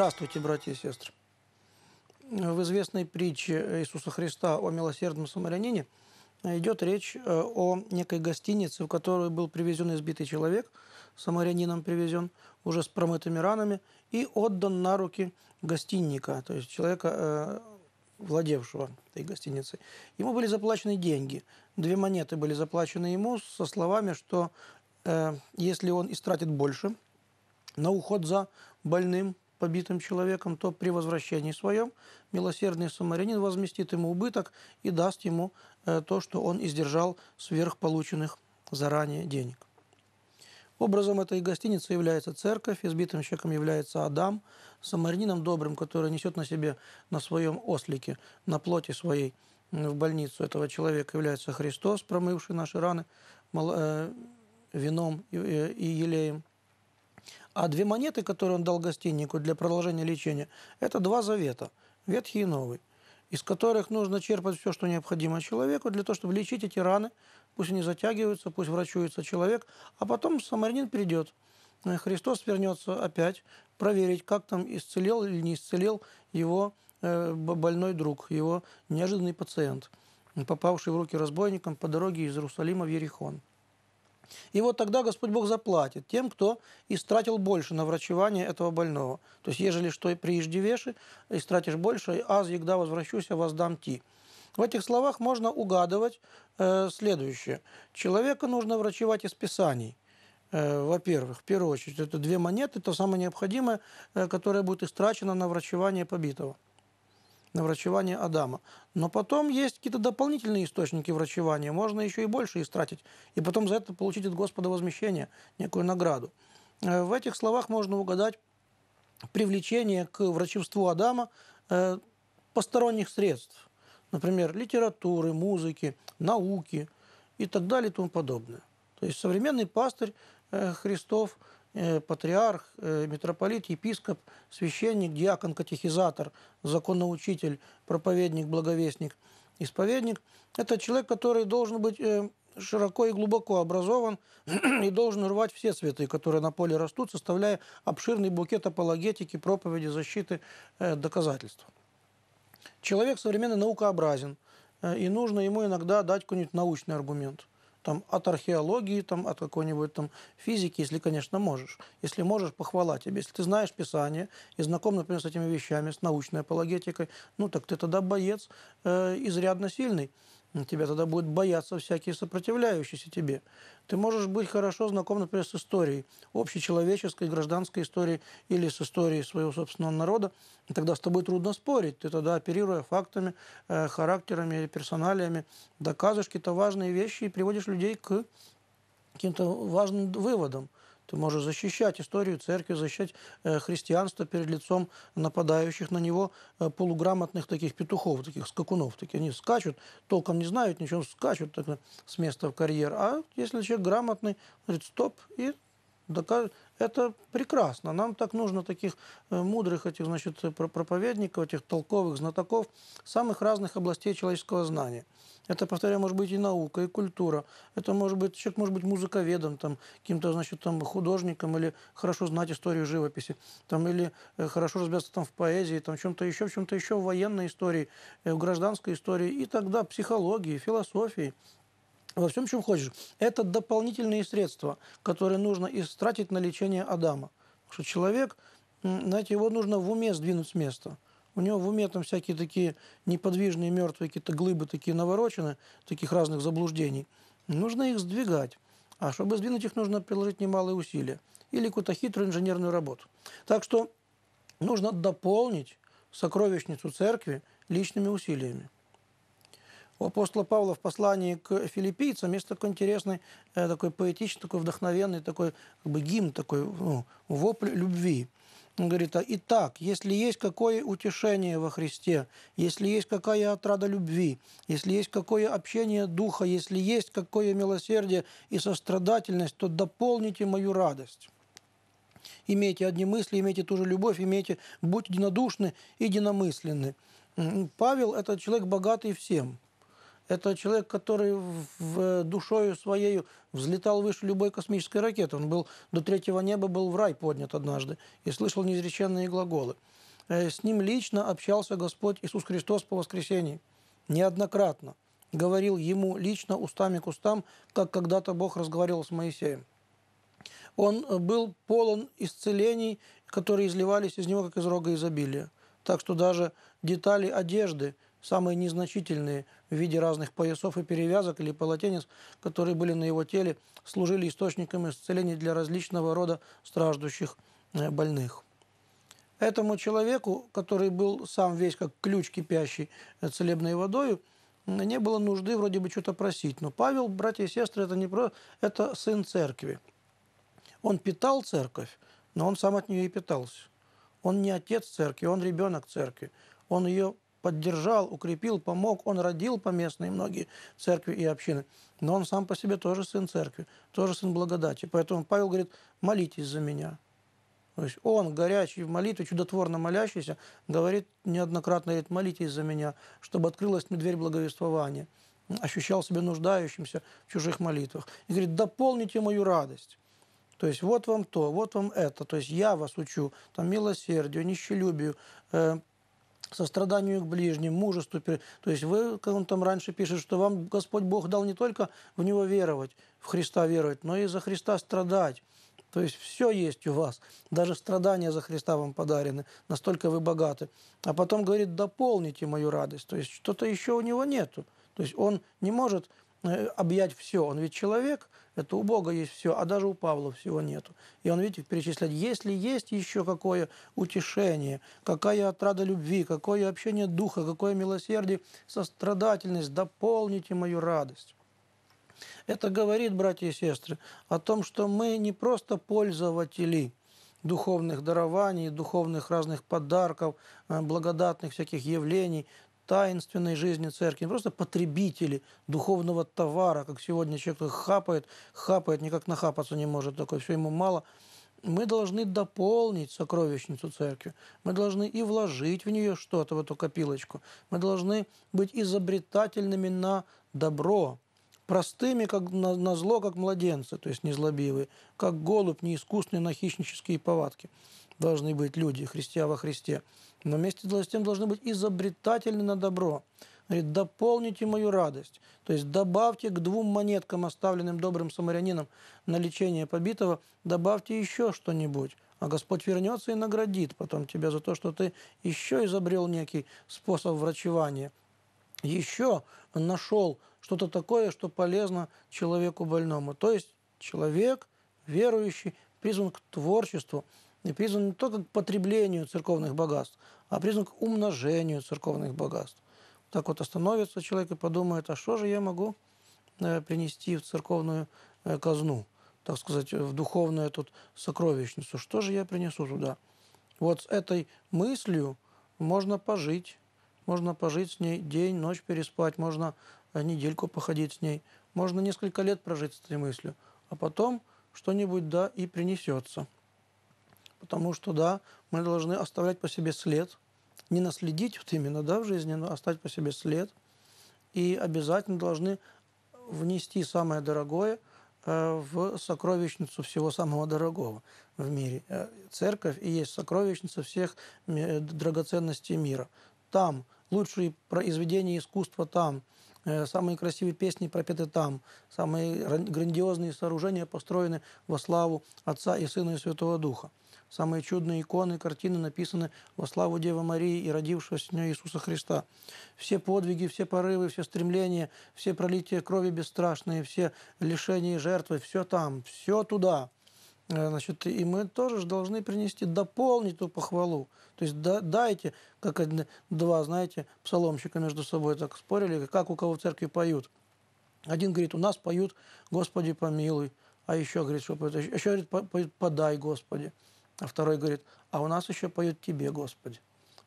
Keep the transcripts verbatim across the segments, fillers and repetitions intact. Здравствуйте, братья и сестры. В известной притче Иисуса Христа о милосердном самарянине идет речь о некой гостинице, в которую был привезен избитый человек, самарянином привезен, уже с промытыми ранами, и отдан на руки гостинника, то есть человека, владевшего этой гостиницей. Ему были заплачены деньги. Две монеты были заплачены ему со словами, что э, если он истратит больше на уход за больным, побитым человеком, то при возвращении своем милосердный самарянин возместит ему убыток и даст ему э, то, что он издержал сверхполученных заранее денег. Образом этой гостиницы является церковь, избитым человеком является Адам, самарянином добрым, который несет на себе, на своем ослике, на плоти своей в больницу этого человека является Христос, промывший наши раны вином и елеем. А две монеты, которые он дал гостиннику для продолжения лечения, это два завета, Ветхий и Новый, из которых нужно черпать все, что необходимо человеку, для того, чтобы лечить эти раны. Пусть они затягиваются, пусть врачуется человек, а потом самарянин придет. Христос вернется опять проверить, как там исцелил или не исцелил его больной друг, его неожиданный пациент, попавший в руки разбойникам по дороге из Иерусалима в Иерихон. И вот тогда Господь Бог заплатит тем, кто истратил больше на врачевание этого больного. То есть, ежели что прииждевеши, истратишь больше, аз егда возвращусь, воздам ти. В этих словах можно угадывать э, следующее. Человека нужно врачевать из Писаний. Э, во-первых, в первую очередь, это две монеты, то самое необходимое, э, которое будет истрачено на врачевание побитого, на врачевание Адама. Но потом есть какие-то дополнительные источники врачевания, можно еще и больше истратить, и потом за это получить от Господа возмещение, некую награду. Э, в этих словах можно угадать привлечение к врачевству Адама э, посторонних средств. Например, литературы, музыки, науки и так далее и тому подобное. То есть современный пастырь Христов, патриарх, митрополит, епископ, священник, диакон, катехизатор, законоучитель, проповедник, благовестник, исповедник – это человек, который должен быть широко и глубоко образован и должен рвать все цветы, которые на поле растут, составляя обширный букет апологетики, проповеди, защиты, доказательств. Человек современно наукообразен, и нужно ему иногда дать какой-нибудь научный аргумент. Там, от археологии, там, от какой-нибудь там, физики, если, конечно, можешь. Если можешь, похвала тебе. Если ты знаешь Писание и знаком, например, с этими вещами, с научной апологетикой, ну так ты тогда боец э, изрядно сильный. Тебя тогда будут бояться всякие сопротивляющиеся тебе. Ты можешь быть хорошо знаком, например, с историей, общечеловеческой, гражданской историей или с историей своего собственного народа. И тогда с тобой трудно спорить. Ты тогда, оперируя фактами, характерами, персоналиями, доказываешь какие-то важные вещи и приводишь людей к каким-то важным выводам. Ты можешь защищать историю церкви, защищать христианство перед лицом нападающих на него полуграмотных таких петухов, таких скакунов. Такие они скачут, толком не знают, ничего, скачут так, с места в карьер. А если человек грамотный, говорит, стоп, и докажет. Это прекрасно. Нам так нужно таких мудрых этих, значит, проповедников, этих толковых знатоков самых разных областей человеческого знания. Это, повторяю, может быть и наука, и культура. Это может быть, человек может быть музыковедом, каким-то, значит, там, художником, или хорошо знать историю живописи, там, или хорошо разбираться там, в поэзии, там, в чем-то еще, в чем-то еще в военной истории, в гражданской истории, и тогда психологии, философии. Во всем, чем хочешь. Это дополнительные средства, которые нужно истратить на лечение Адама. Потому что человек, знаете, его нужно в уме сдвинуть с места. У него в уме там всякие такие неподвижные, мертвые какие-то глыбы такие наворочены, таких разных заблуждений. Нужно их сдвигать. А чтобы сдвинуть их, нужно приложить немалые усилия. Или какую-то хитрую инженерную работу. Так что нужно дополнить сокровищницу церкви личными усилиями. У апостола Павла в послании к филиппийцам есть такой интересный, такой поэтичный, такой вдохновенный, такой как бы гимн, такой ну, вопль любви. Он говорит, итак, если есть какое утешение во Христе, если есть какая отрада любви, если есть какое общение духа, если есть какое милосердие и сострадательность, то дополните мою радость. Имейте одни мысли, имейте ту же любовь, имейте, будьте единодушны, единомысленны. Павел – это человек богатый всем. Это человек, который в душою своей взлетал выше любой космической ракеты. Он был до третьего неба, был в рай поднят однажды и слышал неизреченные глаголы. с ним лично общался Господь Иисус Христос по воскресении. Неоднократно говорил ему лично устами к устам, как когда-то Бог разговаривал с Моисеем. Он был полон исцелений, которые изливались из него, как из рога изобилия. Так что даже детали одежды, самые незначительные в виде разных поясов и перевязок или полотенец, которые были на его теле, служили источником исцелений для различного рода страждущих больных. Этому человеку, который был сам весь как ключ, кипящий целебной водою, не было нужды вроде бы что-то просить. Но Павел, братья и сестры, это не просто, это сын церкви. Он питал церковь, но он сам от нее и питался. Он не отец церкви, он ребенок церкви. Он ее поддержал, укрепил, помог, он родил поместные многие церкви и общины. Но он сам по себе тоже сын церкви, тоже сын благодати. Поэтому Павел говорит: молитесь за меня. То есть он, горячий в молитве, чудотворно молящийся, говорит неоднократно, говорит: молитесь за меня, чтобы открылась мне дверь благовествования. Ощущал себя нуждающимся в чужих молитвах. И говорит: дополните мою радость. То есть вот вам то, вот вам это. То есть я вас учу там милосердию, нищелюбию, э, состраданию к ближним, мужеству. То есть вы, как он там раньше пишет, что вам Господь Бог дал не только в Него веровать, в Христа веровать, но и за Христа страдать. То есть все есть у вас. Даже страдания за Христа вам подарены. Настолько вы богаты. А потом говорит: дополните мою радость. То есть что-то еще у него нету. То есть он не может объять все. Он ведь человек, это у Бога есть все, а даже у Павла всего нету. И он, видите, перечисляет: если есть еще какое утешение, какая отрада любви, какое общение духа, какое милосердие, сострадательность, дополните мою радость. Это говорит, братья и сестры, о том, что мы не просто пользователи духовных дарований, духовных разных подарков, благодатных всяких явлений, таинственной жизни церкви, не просто потребители духовного товара, как сегодня человек хапает, хапает, никак нахапаться не может, такое все ему мало. Мы должны дополнить сокровищницу церкви, мы должны и вложить в нее что-то, в эту копилочку, мы должны быть изобретательными на добро, простыми как на, на зло, как младенцы, то есть незлобивые, как голубь, неискусные на хищнические повадки. Должны быть люди, христиане во Христе. Но вместе с тем должны быть изобретательны на добро. Говорит: дополните мою радость. То есть добавьте к двум монеткам, оставленным добрым самарянином на лечение побитого, добавьте еще что-нибудь. А Господь вернется и наградит потом тебя за то, что ты еще изобрел некий способ врачевания. Еще нашел что-то такое, что полезно человеку больному. То есть человек, верующий, призван к творчеству. И призван не только к потреблению церковных богатств, а призван к умножению церковных богатств. Так вот остановится человек и подумает: а что же я могу принести в церковную казну, так сказать, в духовную эту сокровищницу? Что же я принесу туда? Вот с этой мыслью можно пожить, можно пожить с ней день, ночь переспать, можно недельку походить с ней, можно несколько лет прожить с этой мыслью, а потом что-нибудь, да, и принесется. Потому что, да, мы должны оставлять по себе след. Не наследить вот именно, да, в жизни, но оставить по себе след. И обязательно должны внести самое дорогое в сокровищницу всего самого дорогого в мире. Церковь и есть сокровищница всех драгоценностей мира. Там лучшие произведения искусства там. Самые красивые песни пропеты там, самые грандиозные сооружения построены во славу Отца и Сына и Святого Духа. Самые чудные иконы, картины написаны во славу Девы Марии и родившегося с нее Иисуса Христа. Все подвиги, все порывы, все стремления, все пролития крови бесстрашные, все лишения и жертвы, все там, все туда. Значит, и мы тоже должны принести, дополнить ту похвалу. То есть да, дайте, как два, знаете, псаломщика между собой так спорили, как у кого в церкви поют. Один говорит: у нас поют «Господи, помилуй», а еще говорит, что поют, еще говорит, «Подай, Господи». А второй говорит: а у нас еще поют «Тебе, Господи».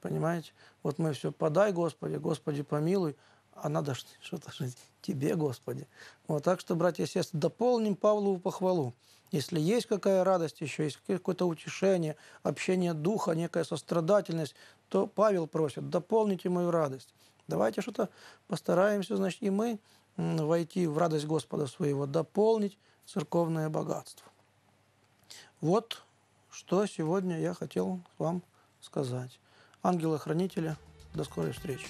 Понимаете? Вот мы все «Подай, Господи», «Господи, помилуй», а надо что-то «Тебе, Господи». Вот так что, братья и сестры, дополним Павлову похвалу. Если есть какая радость еще, есть какое-то утешение, общение духа, некая сострадательность, то Павел просит: дополните мою радость. Давайте что-то постараемся, значит, и мы войти в радость Господа своего, дополнить церковное богатство. Вот что сегодня я хотел вам сказать. ангелы-хранители. До скорой встречи.